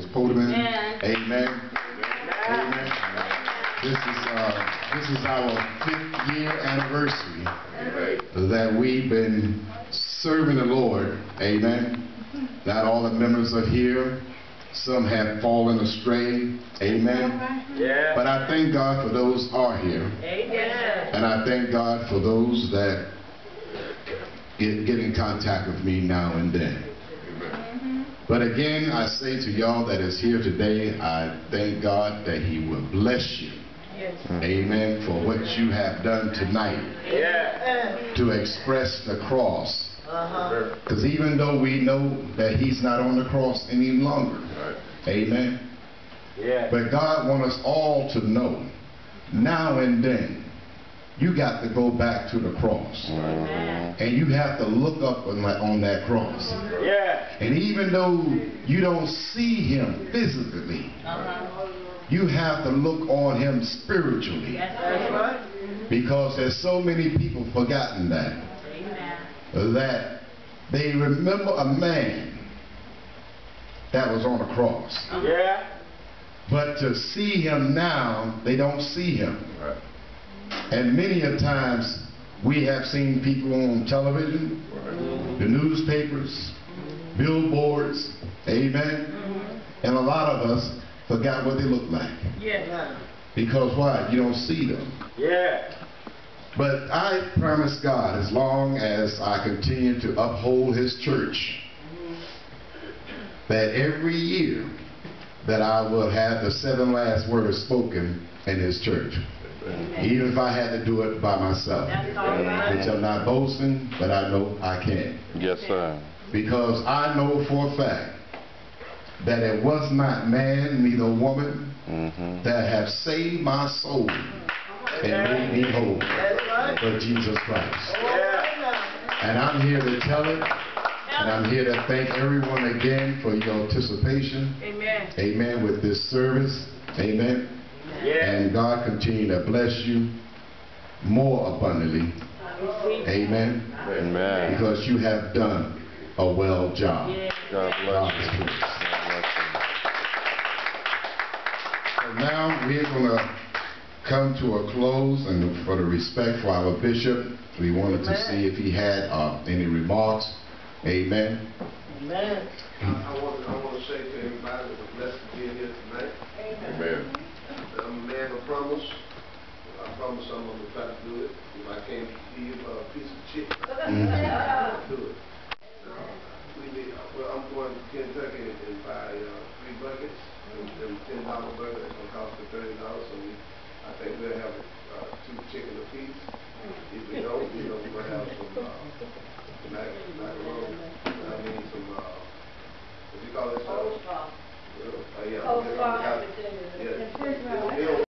His Podeman. Amen. Amen. Amen. This is our 5th year anniversary that we've been serving the Lord. Amen. Not all the members are here. Some have fallen astray. Amen. Yeah. But I thank God for those who are here. Amen. And I thank God for those that get in contact with me now and then. Amen. But again, I say to y'all that is here today, I thank God that He will bless you. Yes. Amen. For what you have done tonight to express the cross. Because even though we know that He's not on the cross any longer, amen. Yeah. But God wants us all to know, now and then, you got to go back to the cross, and you have to look up on that cross. Yeah. And even though you don't see Him physically, you have to look on Him spiritually, because there's so many people forgotten that. That they remember a man that was on the cross. Yeah. But to see him now, they don't see him. Right. And many a times we have seen people on television, the newspapers, billboards, amen. And a lot of us forgot what they look like. Yeah. Because why? You don't see them. Yeah. But I promise God, as long as I continue to uphold His church, that every year that I will have the 7 last words spoken in His church. Amen. Even if I had to do it by myself. That's all right. Which I'm not boasting, but I know I can. Yes, sir. Because I know for a fact that it was not man, neither woman, that have saved my soul and made me whole for Jesus Christ. And I'm here to tell it, and I'm here to thank everyone again for your participation. Amen. Amen. With this service. Amen. And God continue to bless you more abundantly. Amen. Amen. Because you have done a well job. God bless you. So now we're going to come to a close, and for the respect for our bishop, we wanted to see if he had any remarks. Amen. Amen. I want to say to everybody, it's a blessing being here tonight. Amen. I'm a man of promise. I promise I'm going to try to do it. If I can't give a piece of chicken, I'll do it. I'm going to Kentucky and buy 3 buckets, and $10 burger that's going to cost me $30. So I think we'll have 2 chicken apiece. If we don't, you know, we'll have some macaroni. I mean, some what do you call it? Coleslaw. Yeah.